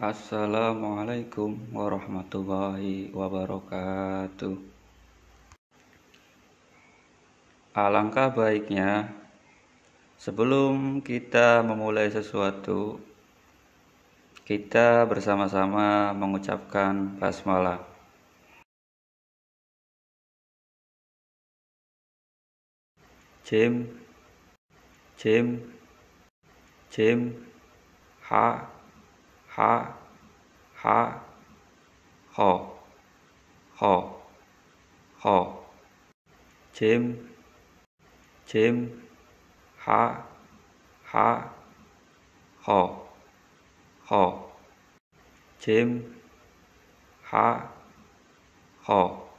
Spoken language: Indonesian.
Assalamualaikum warahmatullahi wabarakatuh. Alangkah baiknya sebelum kita memulai sesuatu, kita bersama-sama mengucapkan basmalah. Jim, Jim, Jim, Ha, Ha, Ha, Ho, Ho, Ho, Jim, Jim, Ha, Ha, Ho, Ho, Jim, Ha, Ho.